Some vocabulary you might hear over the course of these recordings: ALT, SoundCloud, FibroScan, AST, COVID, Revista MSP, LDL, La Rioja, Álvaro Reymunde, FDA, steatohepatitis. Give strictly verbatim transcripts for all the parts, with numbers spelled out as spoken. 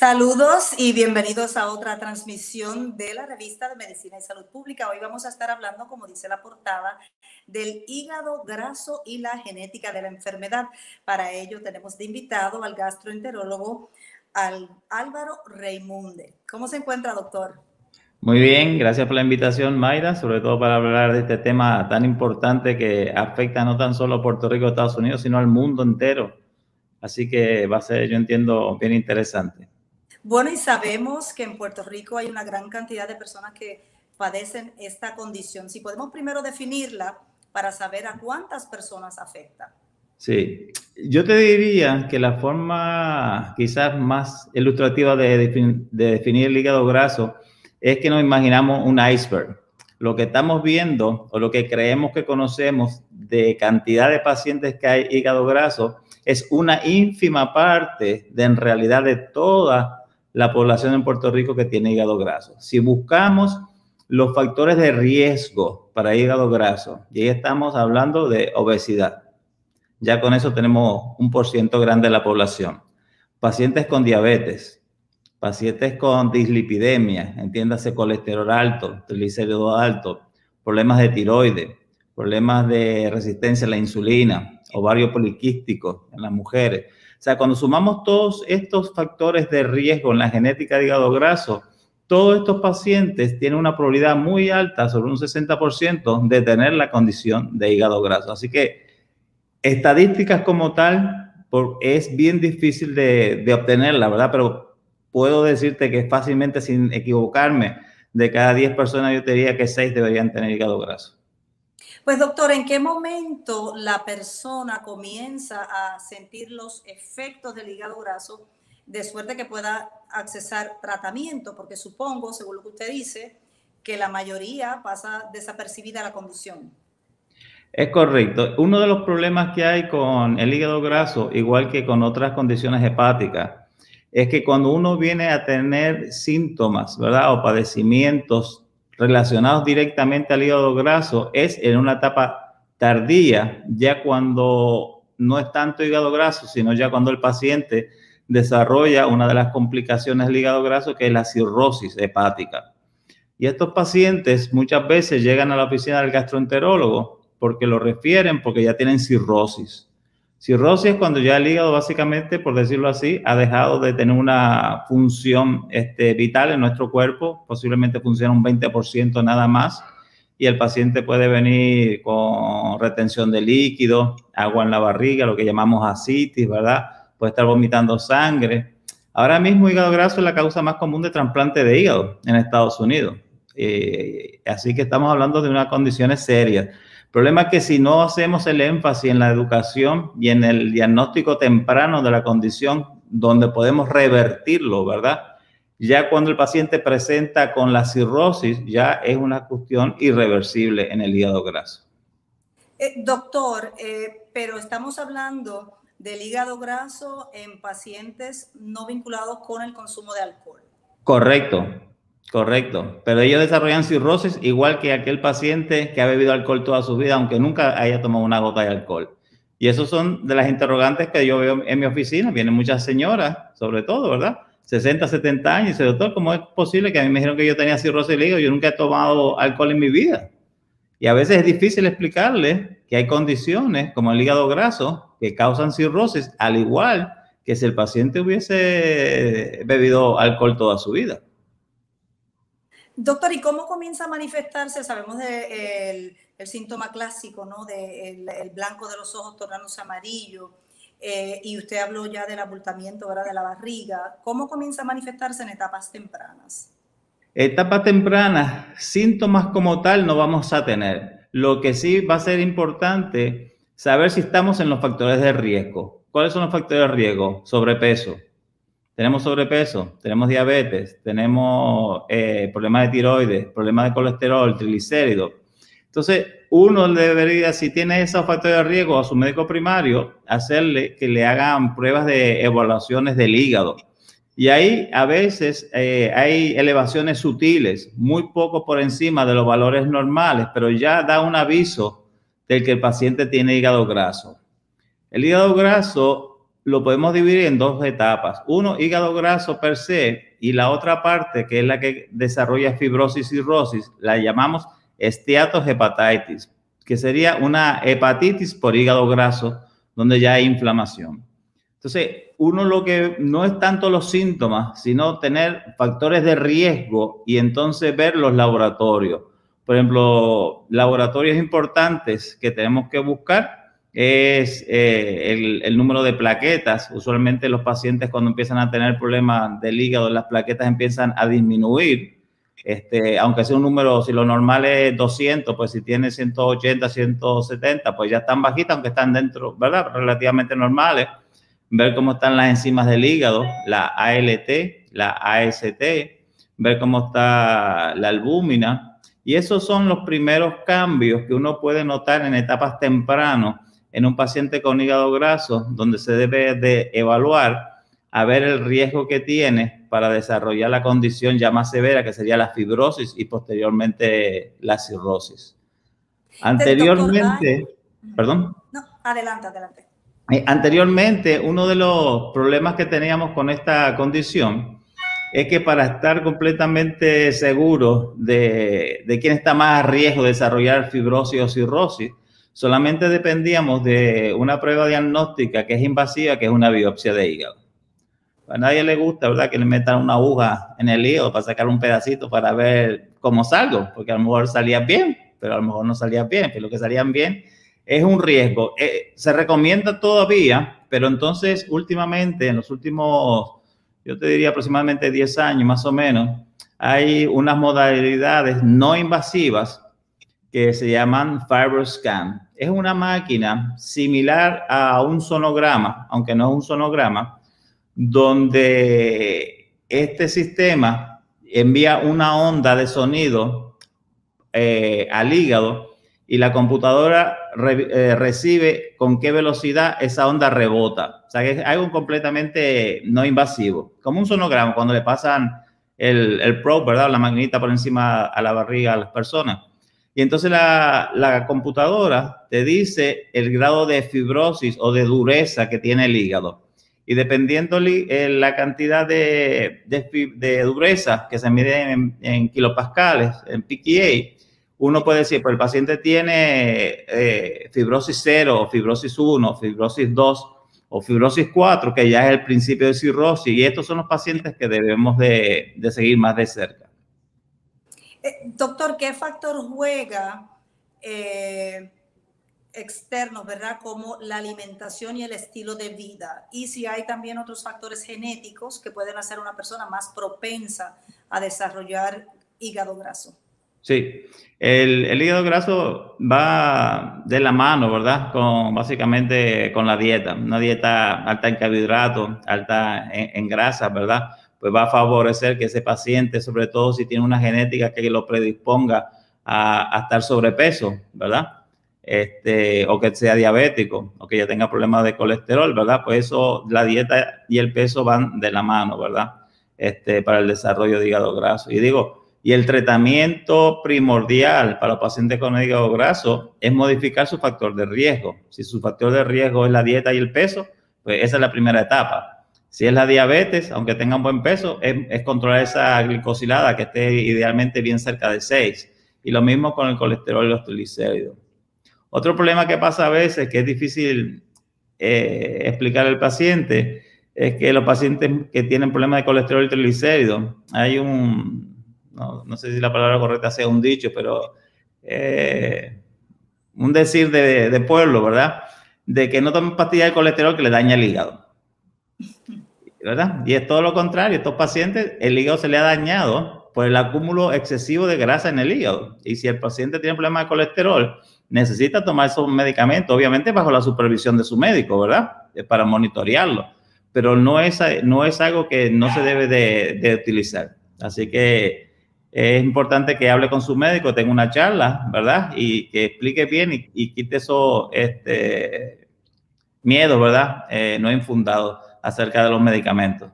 Saludos y bienvenidos a otra transmisión de la Revista de Medicina y Salud Pública. Hoy vamos a estar hablando, como dice la portada, del hígado graso y la genética de la enfermedad. Para ello tenemos de invitado al gastroenterólogo al Álvaro Reymunde. ¿Cómo se encuentra, doctor? Muy bien, gracias por la invitación, Mayra, sobre todo para hablar de este tema tan importante que afecta no tan solo a Puerto Rico, Estados Unidos, sino al mundo entero. Así que va a ser, yo entiendo, bien interesante. Bueno, y sabemos que en Puerto Rico hay una gran cantidad de personas que padecen esta condición. Si podemos primero definirla para saber a cuántas personas afecta. Sí, yo te diría que la forma quizás más ilustrativa de, defin- de definir el hígado graso es que nos imaginamos un iceberg. Lo que estamos viendo o lo que creemos que conocemos de cantidad de pacientes que hay hígado graso es una ínfima parte de, en realidad, de toda la población en Puerto Rico que tiene hígado graso. Si buscamos los factores de riesgo para hígado graso, y ahí estamos hablando de obesidad, ya con eso tenemos un por ciento grande de la población. Pacientes con diabetes, pacientes con dislipidemia, entiéndase colesterol alto, triglicéridos alto, problemas de tiroides, problemas de resistencia a la insulina, ovario poliquístico en las mujeres. O sea, cuando sumamos todos estos factores de riesgo en la genética de hígado graso, todos estos pacientes tienen una probabilidad muy alta, sobre un sesenta por ciento, de tener la condición de hígado graso. Así que estadísticas como tal por, es bien difícil de, de obtener, la verdad, pero puedo decirte que fácilmente, sin equivocarme, de cada diez personas yo te diría que seis deberían tener hígado graso. Pues, doctor, ¿en qué momento la persona comienza a sentir los efectos del hígado graso de suerte que pueda accesar tratamiento? Porque supongo, según lo que usted dice, que la mayoría pasa desapercibida la condición. Es correcto. Uno de los problemas que hay con el hígado graso, igual que con otras condiciones hepáticas, es que cuando uno viene a tener síntomas, ¿verdad?, o padecimientos relacionados directamente al hígado graso, es en una etapa tardía, ya cuando no es tanto hígado graso, sino ya cuando el paciente desarrolla una de las complicaciones del hígado graso, que es la cirrosis hepática. Y estos pacientes muchas veces llegan a la oficina del gastroenterólogo porque lo refieren porque ya tienen cirrosis. Cirrosis es cuando ya el hígado, básicamente, por decirlo así, ha dejado de tener una función este, vital en nuestro cuerpo, posiblemente funciona un veinte por ciento nada más, y el paciente puede venir con retención de líquido, agua en la barriga, lo que llamamos asitis, ¿verdad? Puede estar vomitando sangre. Ahora mismo, hígado graso es la causa más común de trasplante de hígado en Estados Unidos. Eh, así que estamos hablando de unas condiciones serias. El problema es que si no hacemos el énfasis en la educación y en el diagnóstico temprano de la condición, donde podemos revertirlo, ¿verdad? Ya cuando el paciente presenta con la cirrosis, ya es una cuestión irreversible en el hígado graso. Eh, doctor, eh, pero estamos hablando del hígado graso en pacientes no vinculados con el consumo de alcohol. Correcto. Correcto, pero ellos desarrollan cirrosis igual que aquel paciente que ha bebido alcohol toda su vida, aunque nunca haya tomado una gota de alcohol. Y esos son de las interrogantes que yo veo en mi oficina. Vienen muchas señoras, sobre todo, ¿verdad? sesenta, setenta años. Y dice, doctor, ¿cómo es posible que a mí me dijeron que yo tenía cirrosis del hígado? Yo nunca he tomado alcohol en mi vida. Y a veces es difícil explicarles que hay condiciones como el hígado graso que causan cirrosis, al igual que si el paciente hubiese bebido alcohol toda su vida. Doctor, ¿y cómo comienza a manifestarse? Sabemos del de síntoma clásico, ¿no? Del de el blanco de los ojos tornándose amarillo. Eh, y usted habló ya del abultamiento, ¿verdad?, de la barriga. ¿Cómo comienza a manifestarse en etapas tempranas? Etapas tempranas, síntomas como tal no vamos a tener. Lo que sí va a ser importante saber si estamos en los factores de riesgo. ¿Cuáles son los factores de riesgo? Sobrepeso. Tenemos sobrepeso, tenemos diabetes, tenemos eh, problemas de tiroides, problemas de colesterol, triglicéridos. Entonces, uno debería, si tiene esos factores de riesgo, a su médico primario, hacerle que le hagan pruebas de evaluaciones del hígado. Y ahí a veces eh, hay elevaciones sutiles, muy poco por encima de los valores normales, pero ya da un aviso del que el paciente tiene hígado graso. El hígado graso lo podemos dividir en dos etapas. Uno, hígado graso per se, y la otra parte, que es la que desarrolla fibrosis y cirrosis, la llamamos steatohepatitis, que sería una hepatitis por hígado graso, donde ya hay inflamación. Entonces, uno lo que no es tanto los síntomas, sino tener factores de riesgo y entonces ver los laboratorios. Por ejemplo, laboratorios importantes que tenemos que buscar es eh, el, el número de plaquetas. Usualmente los pacientes cuando empiezan a tener problemas del hígado, las plaquetas empiezan a disminuir. Este, aunque sea un número, si lo normal es doscientos, pues si tiene ciento ochenta, ciento setenta, pues ya están bajitas, aunque están dentro, ¿verdad? Relativamente normales. Ver cómo están las enzimas del hígado, la A L T, la A S T, ver cómo está la albúmina. Y esos son los primeros cambios que uno puede notar en etapas tempranas en un paciente con hígado graso, donde se debe de evaluar a ver el riesgo que tiene para desarrollar la condición ya más severa, que sería la fibrosis y posteriormente la cirrosis. Anteriormente, perdón. No, adelante, adelante. Anteriormente, uno de los problemas que teníamos con esta condición es que para estar completamente seguros de, de quién está más a riesgo de desarrollar fibrosis o cirrosis, solamente dependíamos de una prueba diagnóstica que es invasiva, que es una biopsia de hígado. A nadie le gusta, ¿verdad?, que le metan una aguja en el hígado para sacar un pedacito para ver cómo salgo, porque a lo mejor salías bien, pero a lo mejor no salías bien, pero lo que salían bien es un riesgo. Eh, se recomienda todavía, pero entonces últimamente, en los últimos, yo te diría aproximadamente diez años más o menos, hay unas modalidades no invasivas que se llaman FibroScan. Es una máquina similar a un sonograma, aunque no es un sonograma, donde este sistema envía una onda de sonido eh, al hígado y la computadora Re, eh, recibe con qué velocidad esa onda rebota. O sea, que es algo completamente no invasivo. Como un sonograma, cuando le pasan el, el probe, ¿verdad?, la magnita por encima a la barriga a las personas. Y entonces la, la computadora te dice el grado de fibrosis o de dureza que tiene el hígado. Y dependiendo eh, la cantidad de, de, de dureza que se mide en, en kilopascales, en P Q A, uno puede decir, pues el paciente tiene eh, fibrosis cero, o fibrosis uno, fibrosis dos o fibrosis cuatro, que ya es el principio de cirrosis. Y estos son los pacientes que debemos de, de seguir más de cerca. Eh, doctor, ¿qué factor juega eh, externo, verdad? Como la alimentación y el estilo de vida. Y si hay también otros factores genéticos que pueden hacer a una persona más propensa a desarrollar hígado graso. Sí, el, el hígado graso va de la mano, ¿verdad?, con, básicamente con la dieta. Una dieta alta en carbohidratos, alta en, en grasas, ¿verdad?, pues va a favorecer que ese paciente, sobre todo si tiene una genética que lo predisponga a, a estar sobrepeso, ¿verdad?, este, o que sea diabético, o que ya tenga problemas de colesterol, ¿verdad?, pues eso, la dieta y el peso van de la mano, ¿verdad?, este, para el desarrollo de hígado graso. Y digo, y el tratamiento primordial para los pacientes con hígado graso es modificar su factor de riesgo. Si su factor de riesgo es la dieta y el peso, pues esa es la primera etapa. Si es la diabetes, aunque tenga un buen peso, es, es controlar esa glicosilada que esté idealmente bien cerca de seis. Y lo mismo con el colesterol y los triglicéridos. Otro problema que pasa a veces, que es difícil eh, explicar al paciente, es que los pacientes que tienen problemas de colesterol y triglicéridos, hay un... No, no sé si la palabra correcta sea un dicho, pero eh, un decir de, de pueblo, ¿verdad?, de que no tomen pastillas de colesterol que le daña el hígado, ¿verdad? Y es todo lo contrario. Estos pacientes, el hígado se le ha dañado por el acúmulo excesivo de grasa en el hígado. Y si el paciente tiene problemas de colesterol, necesita tomar esos medicamentos, obviamente bajo la supervisión de su médico, ¿verdad?, para monitorearlo. Pero no es, no es algo que no se debe de, de utilizar. Así que es importante que hable con su médico, tenga una charla, ¿verdad?, y que explique bien y, y quite esos este, miedos, ¿verdad?, eh, no infundados acerca de los medicamentos.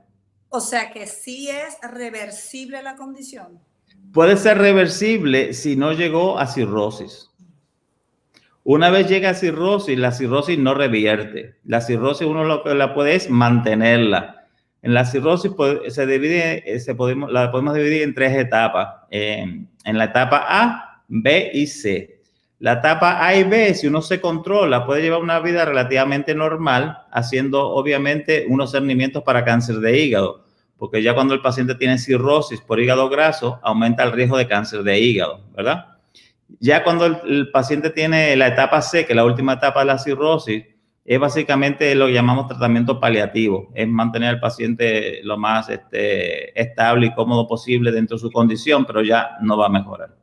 O sea que sí es reversible la condición. Puede ser reversible si no llegó a cirrosis. Una vez llega a cirrosis, la cirrosis no revierte. La cirrosis uno lo que la puede es mantenerla. En la cirrosis se divide, se podemos, la podemos dividir en tres etapas. Eh, en la etapa A, B y C. La etapa A y B, si uno se controla, puede llevar una vida relativamente normal, haciendo obviamente unos cernimientos para cáncer de hígado, porque ya cuando el paciente tiene cirrosis por hígado graso, aumenta el riesgo de cáncer de hígado, ¿verdad? Ya cuando el, el paciente tiene la etapa C, que es la última etapa de la cirrosis, es básicamente lo que llamamos tratamiento paliativo, es mantener al paciente lo más este, estable y cómodo posible dentro de su condición, pero ya no va a mejorar.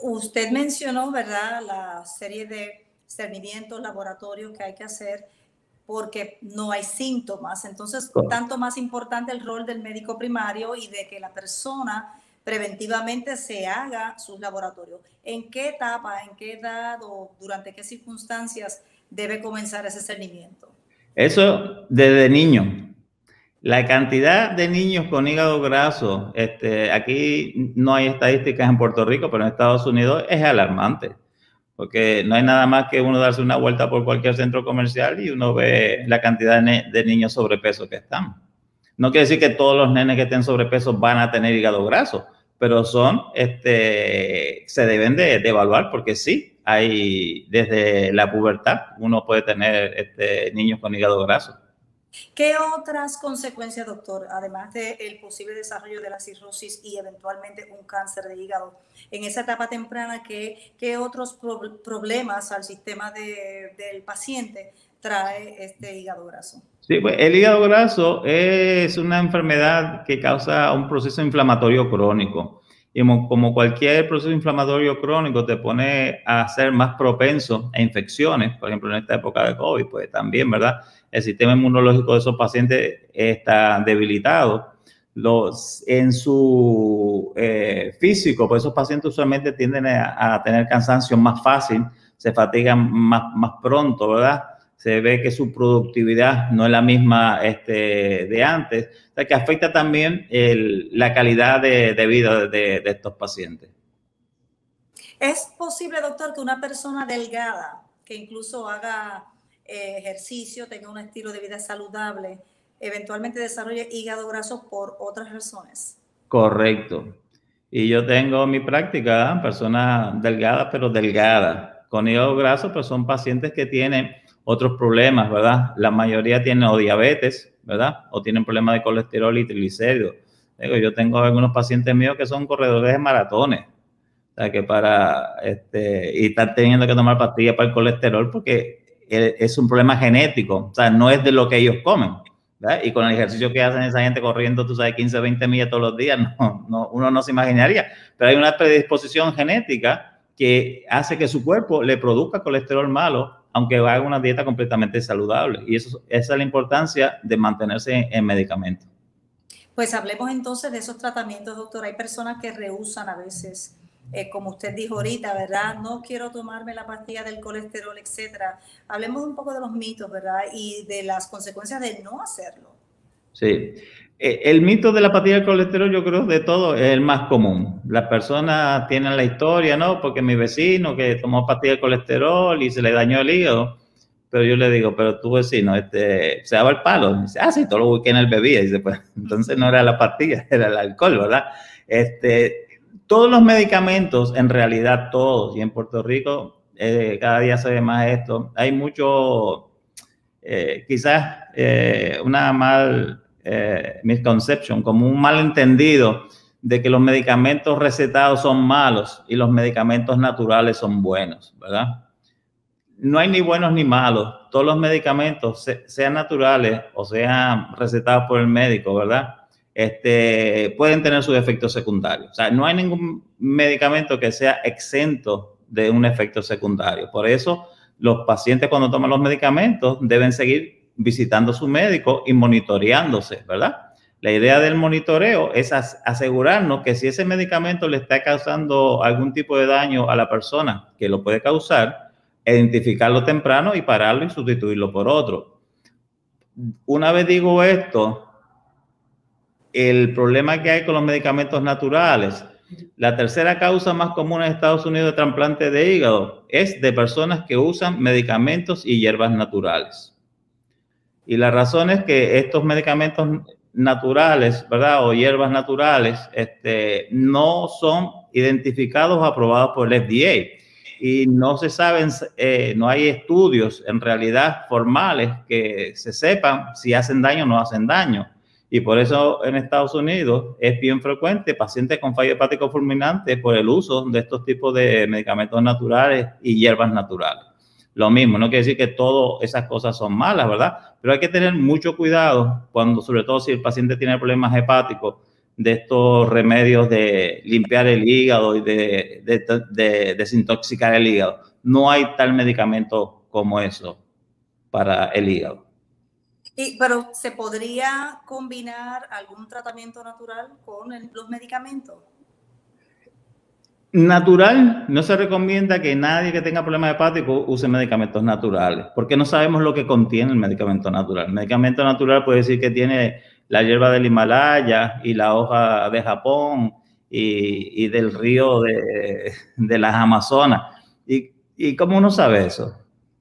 Usted mencionó, ¿verdad?, la serie de cernimientos, laboratorios que hay que hacer porque no hay síntomas. Entonces, claro, tanto más importante el rol del médico primario y de que la persona preventivamente se haga sus laboratorios. ¿En qué etapa, en qué edad o durante qué circunstancias debe comenzar ese cernimiento? Eso desde niño. La cantidad de niños con hígado graso, este, aquí no hay estadísticas en Puerto Rico, pero en Estados Unidos es alarmante, porque no hay nada más que uno darse una vuelta por cualquier centro comercial y uno ve la cantidad de niños sobrepeso que están. No quiere decir que todos los nenes que estén sobrepesos van a tener hígado graso, pero son, este, se deben de, de evaluar, porque sí, hay desde la pubertad uno puede tener este, niños con hígado graso. ¿Qué otras consecuencias, doctor, además del posible desarrollo de la cirrosis y eventualmente un cáncer de hígado? En esa etapa temprana, ¿qué, qué otros pro problemas al sistema de, del paciente trae este hígado graso? Sí, pues el hígado graso es una enfermedad que causa un proceso inflamatorio crónico. Y como cualquier proceso inflamatorio crónico te pone a ser más propenso a infecciones, por ejemplo en esta época de COVID, pues también, ¿verdad? El sistema inmunológico de esos pacientes está debilitado. Los, en su eh, físico, pues esos pacientes usualmente tienden a, a tener cansancio más fácil, se fatigan más, más pronto, ¿verdad? Se ve que su productividad no es la misma este, de antes, o sea, que afecta también el, la calidad de, de vida de, de estos pacientes. ¿Es posible, doctor, que una persona delgada, que incluso haga eh, ejercicio, tenga un estilo de vida saludable, eventualmente desarrolle hígado graso por otras razones? Correcto. Y yo tengo mi práctica, personas delgadas, pero delgadas. Con hígado graso, pues son pacientes que tienen otros problemas, ¿verdad? La mayoría tienen o diabetes, ¿verdad? O tienen problemas de colesterol y triglicéridos. Yo tengo algunos pacientes míos que son corredores de maratones. O sea, que para, este, y están teniendo que tomar pastillas para el colesterol porque es un problema genético. O sea, no es de lo que ellos comen, ¿verdad? Y con el ejercicio que hacen esa gente corriendo, tú sabes, quince, veinte millas todos los días, no, no, uno no se imaginaría. Pero hay una predisposición genética que hace que su cuerpo le produzca colesterol malo, aunque haga una dieta completamente saludable. Y eso, esa es la importancia de mantenerse en, en medicamentos. Pues hablemos entonces de esos tratamientos, doctor. Hay personas que rehúsan a veces, eh, como usted dijo ahorita, ¿verdad? No quiero tomarme la pastilla del colesterol, etcétera. Hablemos un poco de los mitos, ¿verdad? Y de las consecuencias de no hacerlo. Sí. Eh, el mito de la pastilla del colesterol, yo creo, de todo es el más común. Las personas tienen la historia, ¿no? Porque mi vecino que tomó pastilla del colesterol y se le dañó el hígado. Pero yo le digo, pero tu vecino este, se daba el palo. Y dice, ah, sí, todo lo weekend él bebía. Y dice, pues, entonces no era la pastilla, era el alcohol, ¿verdad? Este, todos los medicamentos, en realidad todos, y en Puerto Rico eh, cada día se ve más esto. Hay mucho, eh, quizás eh, una mal... Eh, misconception, como un malentendido de que los medicamentos recetados son malos y los medicamentos naturales son buenos, ¿verdad? No hay ni buenos ni malos. Todos los medicamentos, se, sean naturales o sean recetados por el médico, ¿verdad? Este, pueden tener sus efectos secundarios. O sea, no hay ningún medicamento que sea exento de un efecto secundario. Por eso, los pacientes cuando toman los medicamentos deben seguir visitando a su médico y monitoreándose, ¿verdad? La idea del monitoreo es asegurarnos que si ese medicamento le está causando algún tipo de daño a la persona que lo puede causar, identificarlo temprano y pararlo y sustituirlo por otro. Una vez digo esto, el problema que hay con los medicamentos naturales La tercera causa más común en Estados Unidos de trasplante de hígado es de personas que usan medicamentos y hierbas naturales. Y la razón es que estos medicamentos naturales, ¿verdad? O hierbas naturales, este, no son identificados o aprobados por el F D A. Y no se saben, eh, no hay estudios en realidad formales que se sepan si hacen daño o no hacen daño. Y por eso en Estados Unidos es bien frecuente pacientes con fallo hepático fulminante por el uso de estos tipos de medicamentos naturales y hierbas naturales. Lo mismo, no quiere decir que todas esas cosas son malas, ¿verdad? Pero hay que tener mucho cuidado cuando, sobre todo si el paciente tiene problemas hepáticos, de estos remedios de limpiar el hígado y de, de, de, de desintoxicar el hígado. No hay tal medicamento como eso para el hígado. Y, pero, ¿se podría combinar algún tratamiento natural con el, los medicamentos? Natural, no se recomienda que nadie que tenga problemas hepáticos use medicamentos naturales, porque no sabemos lo que contiene el medicamento natural. El medicamento natural puede decir que tiene la hierba del Himalaya y la hoja de Japón y, y del río de, de las Amazonas. ¿Y, y cómo uno sabe eso?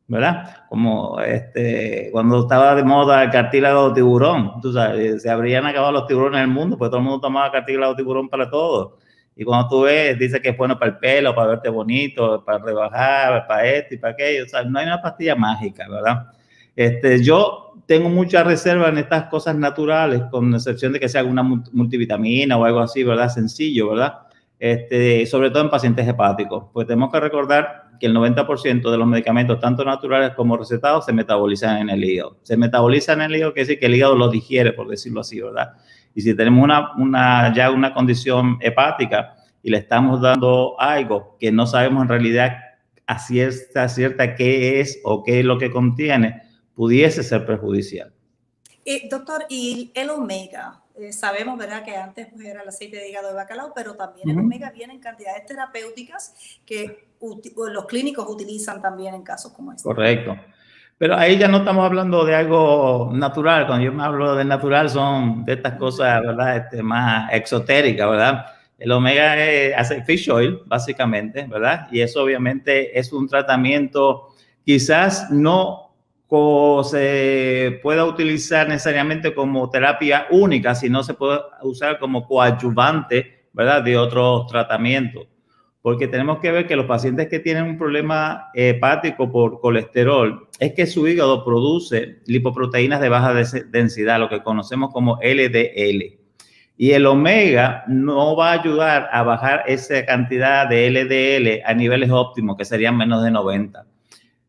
¿Verdad? Como este, cuando estaba de moda el cartílago de tiburón, tú sabes, se habrían acabado los tiburones en el mundo, pues todo el mundo tomaba cartílago de tiburón para todo. Y cuando tú ves, dice que es bueno para el pelo, para verte bonito, para rebajar, para esto y para aquello. O sea, no hay una pastilla mágica, ¿verdad? Este, yo tengo mucha reserva en estas cosas naturales, con excepción de que sea alguna multivitamina o algo así, ¿verdad? Sencillo, ¿verdad? Este, sobre todo en pacientes hepáticos. Pues tenemos que recordar que el noventa por ciento de los medicamentos, tanto naturales como recetados, se metabolizan en el hígado. Se metabolizan en el hígado, quiere decir que el hígado los digiere, por decirlo así, ¿verdad? Y si tenemos una, una, ya una condición hepática y le estamos dando algo que no sabemos en realidad a cierta, cierta qué es o qué es lo que contiene, pudiese ser perjudicial. Eh, doctor, y el omega, eh, sabemos, ¿verdad?, que antes pues, era el aceite de hígado de bacalao, pero también el uh-huh. omega viene en cantidades terapéuticas que los clínicos utilizan también en casos como este. Correcto. Pero ahí ya no estamos hablando de algo natural. Cuando yo me hablo de natural son de estas cosas, ¿verdad?, este, más exotéricas, ¿verdad? El omega es, hace fish oil, básicamente, ¿verdad? Y eso obviamente es un tratamiento quizás no se pueda utilizar necesariamente como terapia única, sino se puede usar como coadyuvante, ¿verdad?, de otros tratamientos. Porque tenemos que ver que los pacientes que tienen un problema hepático por colesterol es que su hígado produce lipoproteínas de baja densidad, lo que conocemos como L D L. Y el omega no va a ayudar a bajar esa cantidad de L D L a niveles óptimos, que serían menos de noventa.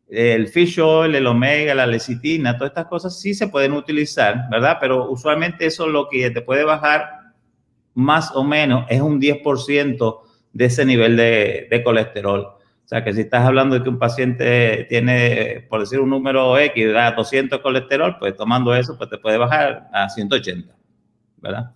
El fish oil, el omega, la lecitina, todas estas cosas sí se pueden utilizar, ¿verdad? Pero usualmente eso lo que te puede bajar más o menos es un diez por ciento de ese nivel de, de colesterol. O sea, que si estás hablando de que un paciente tiene, por decir un número X, ¿verdad?, doscientos colesterol, pues tomando eso, pues te puede bajar a ciento ochenta, ¿verdad?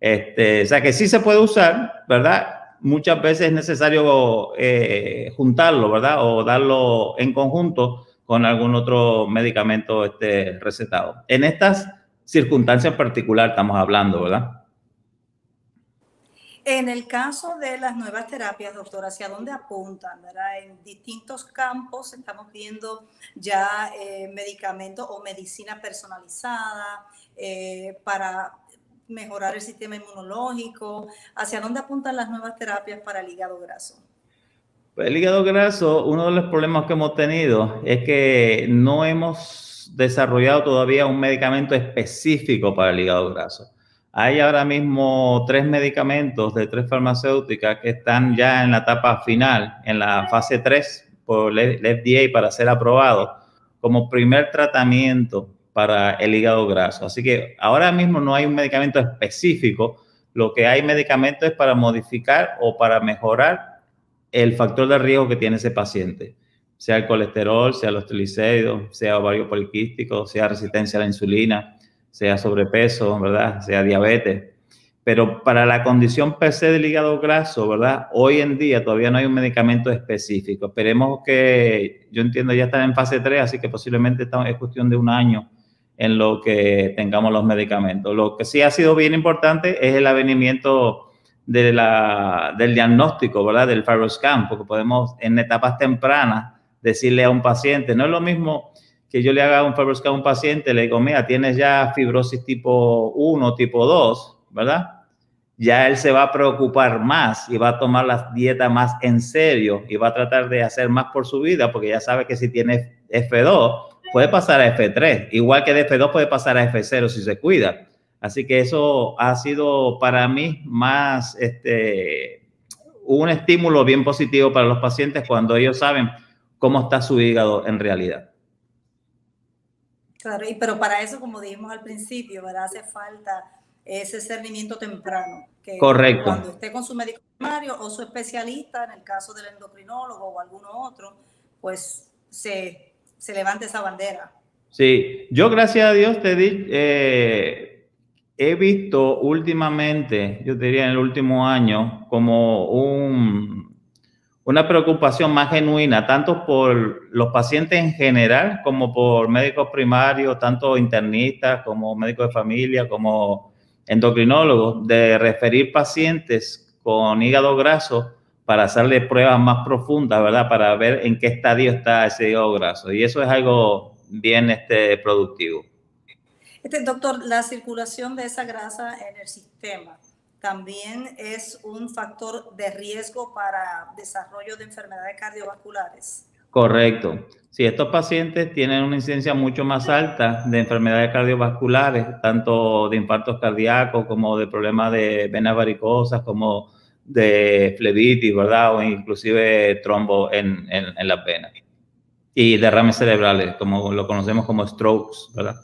Este, o sea, que sí se puede usar, ¿verdad? Muchas veces es necesario eh, juntarlo, ¿verdad?, o darlo en conjunto con algún otro medicamento este, recetado. En estas circunstancias en particular estamos hablando, ¿verdad? En el caso de las nuevas terapias, doctor, ¿hacia dónde apuntan? ¿Verdad? En distintos campos estamos viendo ya eh, medicamentos o medicina personalizada eh, para mejorar el sistema inmunológico. ¿Hacia dónde apuntan las nuevas terapias para el hígado graso? Pues el hígado graso, uno de los problemas que hemos tenido es que no hemos desarrollado todavía un medicamento específico para el hígado graso. Hay ahora mismo tres medicamentos de tres farmacéuticas que están ya en la etapa final, en la fase tres por el F D A para ser aprobado como primer tratamiento para el hígado graso. Así que ahora mismo no hay un medicamento específico. Lo que hay medicamentos es para modificar o para mejorar el factor de riesgo que tiene ese paciente, sea el colesterol, sea los triglicéridos, sea ovario poliquístico, sea resistencia a la insulina, sea sobrepeso, ¿verdad?, sea diabetes. Pero para la condición per se del hígado graso, ¿verdad?, hoy en día todavía no hay un medicamento específico. Esperemos que, yo entiendo, ya están en fase tres, así que posiblemente es cuestión de un año en lo que tengamos los medicamentos. Lo que sí ha sido bien importante es el advenimiento de la, del diagnóstico, ¿verdad? Del FibroScan, porque podemos en etapas tempranas decirle a un paciente, no es lo mismo que yo le haga un FibroScan a un paciente, le digo, mira, tienes ya fibrosis tipo uno, tipo dos, ¿verdad? Ya él se va a preocupar más y va a tomar la dieta más en serio y va a tratar de hacer más por su vida, porque ya sabe que si tiene F dos puede pasar a F tres, igual que de F dos puede pasar a F cero si se cuida. Así que eso ha sido para mí más este, un estímulo bien positivo para los pacientes cuando ellos saben cómo está su hígado en realidad. Claro, y pero para eso, como dijimos al principio, ¿verdad? Hace falta ese cernimiento temprano. Que correcto. Cuando esté con su médico primario o su especialista, en el caso del endocrinólogo o alguno otro, pues se, se levante esa bandera. Sí, yo gracias a Dios te di, eh, he visto últimamente, yo diría en el último año, como un, una preocupación más genuina, tanto por los pacientes en general, como por médicos primarios, tanto internistas, como médicos de familia, como endocrinólogos, de referir pacientes con hígado graso para hacerle pruebas más profundas, ¿verdad? Para ver en qué estadio está ese hígado graso. Y eso es algo bien este, productivo. Este, doctor, la circulación de esa grasa en el sistema también es un factor de riesgo para desarrollo de enfermedades cardiovasculares. Correcto. Sí, estos pacientes tienen una incidencia mucho más alta de enfermedades cardiovasculares, tanto de infartos cardíacos como de problemas de venas varicosas, como de flebitis, ¿verdad? O inclusive trombo en, en, en las venas. Y derrames cerebrales, como lo conocemos como strokes, ¿verdad?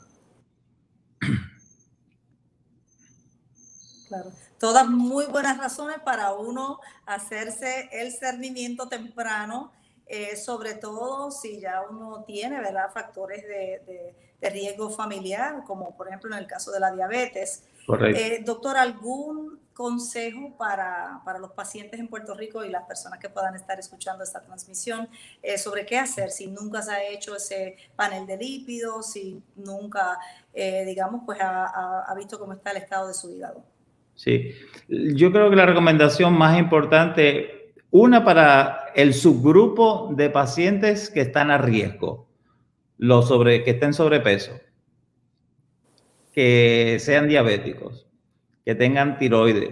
Claro. Todas muy buenas razones para uno hacerse el cernimiento temprano. Eh, sobre todo si ya uno tiene, ¿verdad?, factores de, de, de riesgo familiar, como por ejemplo en el caso de la diabetes. Correcto. Eh, doctor, ¿algún consejo para, para los pacientes en Puerto Rico y las personas que puedan estar escuchando esta transmisión eh, sobre qué hacer si nunca se ha hecho ese panel de lípidos, si nunca, eh, digamos, pues ha, ha, ha visto cómo está el estado de su hígado? Sí, yo creo que la recomendación más importante, una para el subgrupo de pacientes que están a riesgo, los sobre, que estén sobrepeso, que sean diabéticos, que tengan tiroides,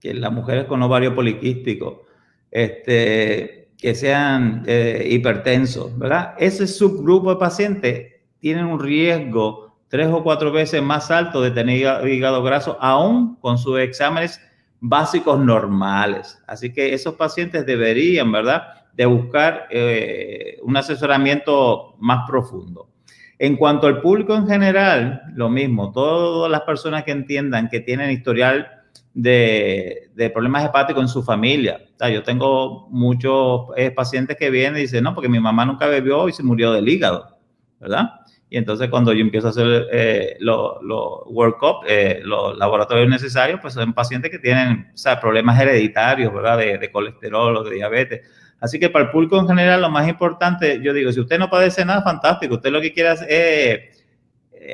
que las mujeres con ovario poliquístico, este, que sean eh, hipertensos, ¿verdad? Ese subgrupo de pacientes tienen un riesgo tres o cuatro veces más alto de tener hígado graso, aún con sus exámenes básicos normales. Así que esos pacientes deberían, ¿verdad?, de buscar eh, un asesoramiento más profundo. En cuanto al público en general, lo mismo. Todas las personas que entiendan que tienen historial de, de problemas hepáticos en su familia. O sea, yo tengo muchos eh, pacientes que vienen y dicen, no, porque mi mamá nunca bebió y se murió del hígado, ¿verdad? Y entonces cuando yo empiezo a hacer eh, los lo workup, eh, los laboratorios necesarios, pues son pacientes que tienen, o sea, problemas hereditarios, ¿verdad? De, de colesterol o de diabetes. Así que para el público en general, lo más importante, yo digo, si usted no padece nada, fantástico. Usted lo que quiere es eh,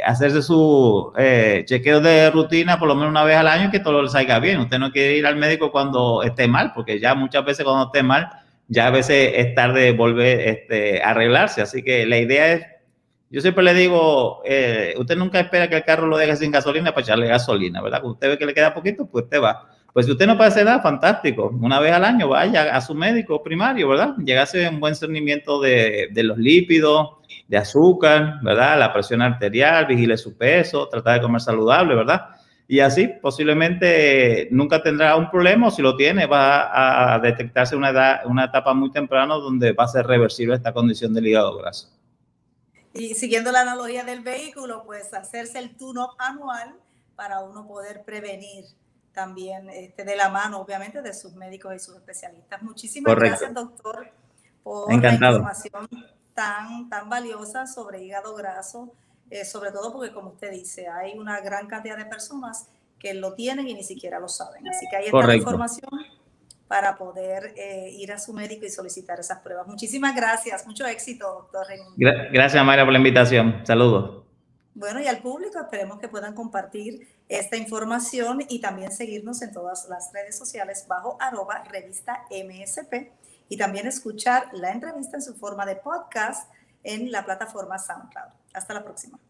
hacerse su eh, chequeo de rutina por lo menos una vez al año y que todo le salga bien. Usted no quiere ir al médico cuando esté mal, porque ya muchas veces cuando esté mal, ya a veces es tarde de volver este, a arreglarse. Así que la idea es, yo siempre le digo, eh, usted nunca espera que el carro lo deje sin gasolina para echarle gasolina, ¿verdad? Cuando usted ve que le queda poquito, pues usted va. Pues si usted no padece nada, fantástico. Una vez al año vaya a su médico primario, ¿verdad? Llegase un buen cernimiento de, de los lípidos, de azúcar, ¿verdad? La presión arterial, vigile su peso, trata de comer saludable, ¿verdad? Y así posiblemente nunca tendrá un problema, o si lo tiene va a detectarse una edad, una etapa muy temprana donde va a ser reversible esta condición del hígado graso. Y siguiendo la analogía del vehículo, pues hacerse el tune-up anual para uno poder prevenir también este, de la mano, obviamente, de sus médicos y sus especialistas. Muchísimas Correcto. Gracias, doctor, por Encantado. La información tan, tan valiosa sobre hígado graso, eh, sobre todo porque, como usted dice, hay una gran cantidad de personas que lo tienen y ni siquiera lo saben. Así que ahí está Correcto. La información para poder eh, ir a su médico y solicitar esas pruebas. Muchísimas gracias. Mucho éxito, doctor Reymunde. Gracias, Mayra, por la invitación. Saludos. Bueno, y al público esperemos que puedan compartir esta información y también seguirnos en todas las redes sociales bajo arroba revista M S P y también escuchar la entrevista en su forma de podcast en la plataforma SoundCloud. Hasta la próxima.